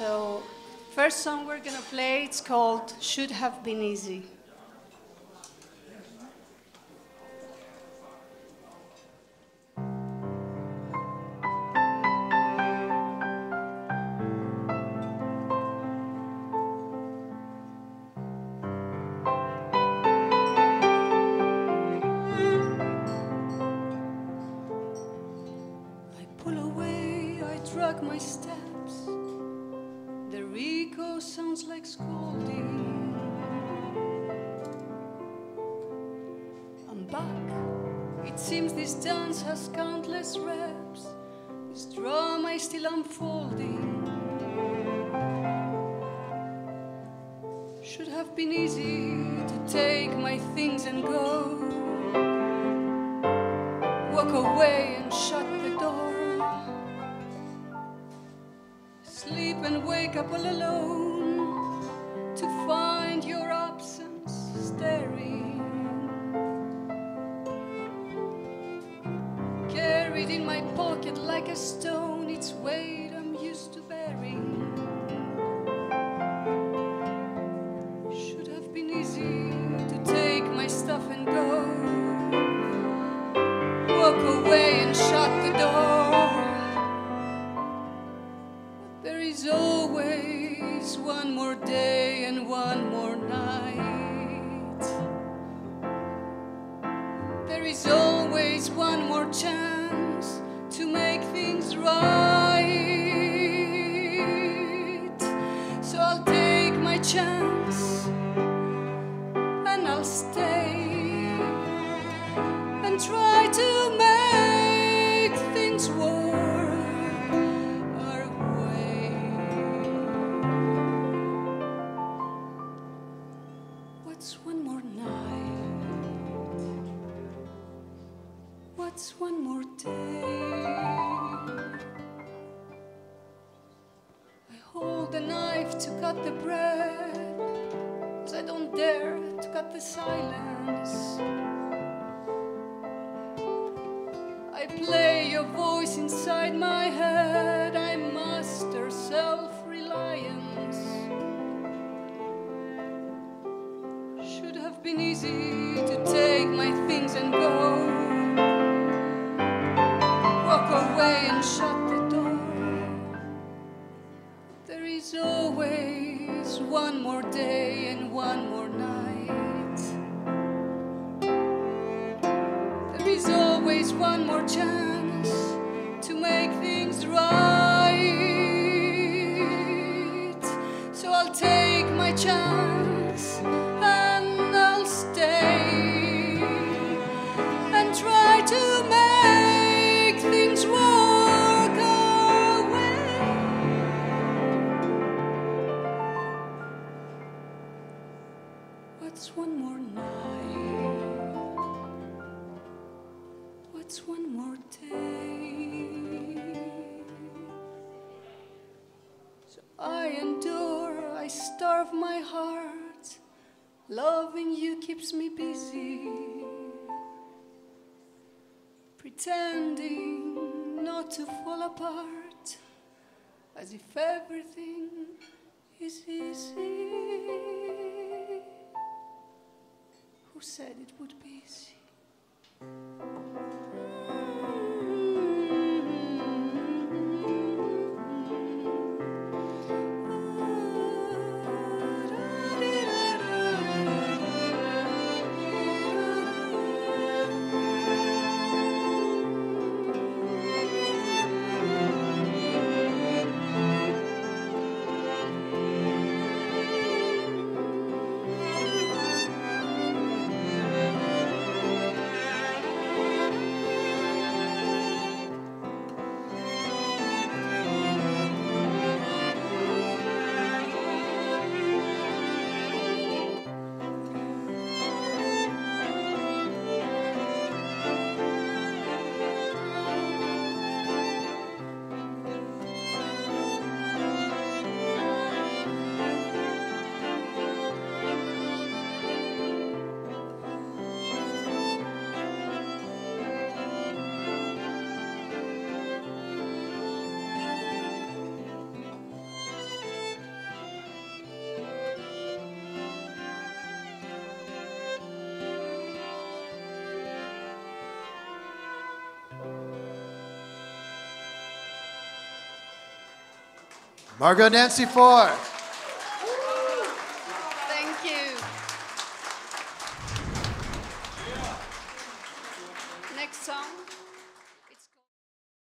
So first song we're going to play, it's called Should Have Been Easy. My steps, the echo sounds like scolding. I'm back, it seems this dance has countless reps. This drama is still unfolding. Should have been easy to take my things and go, walk away and shut the door. Sleep and wake up all alone to find your absence staring. Carried in my pocket like a stone, its weight I'm used to bearing. Should have been easy to take my stuff and go, walk away and shut the door. There is always one more day and one more night. There is always one more chance to make things right. So I'll take my chance and I'll stay and try to make things work. What's one more night? What's one more day? I hold a knife to cut the bread, 'cause I don't dare to cut the silence. I play your voice inside my head, I master self-reliance. Should have been easy to take my things and go, walk away and shut the door. There is always one more day and one more night. There is always one more chance to make things right. So I'll take my chance. Try to make things work our way. What's one more night? What's one more day? So I endure, I starve my heart. Loving you keeps me busy. Pretending not to fall apart, as if everything is easy. Who said it would be easy? Margot Nancy Ford. Thank you. Next song.